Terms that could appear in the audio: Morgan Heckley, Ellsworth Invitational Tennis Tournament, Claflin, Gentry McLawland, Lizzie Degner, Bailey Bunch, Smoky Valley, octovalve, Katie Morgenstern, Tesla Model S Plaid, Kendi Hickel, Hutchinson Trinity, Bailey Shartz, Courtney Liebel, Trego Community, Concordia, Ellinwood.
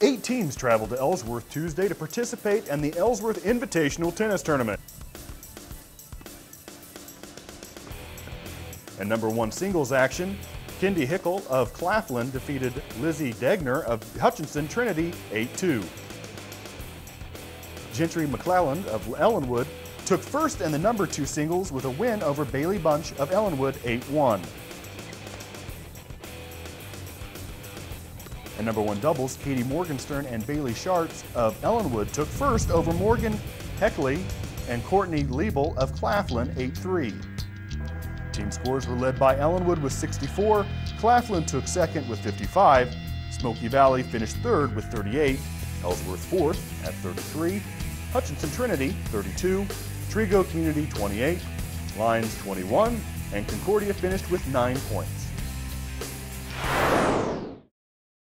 8 teams traveled to Ellsworth Tuesday to participate in the Ellsworth Invitational Tennis Tournament. In number 1 singles action, Kendi Hickel of Claflin defeated Lizzie Degner of Hutchinson Trinity 8-2. Gentry McLawland of Ellinwood took first in the number 2 singles with a win over Bailey Bunch of Ellinwood 8-1. In number 1 doubles, Katie Morgenstern and Bailey Shartz of Ellinwood took first over Morgan Heckley and Courtney Liebel of Claflin 8-3. Team scores were led by Ellinwood with 64, Claflin took second with 55, Smoky Valley finished third with 38, Ellsworth fourth at 33, Hutchinson Trinity 32, Trego Community 28, Lines 21, and Concordia finished with 9 points.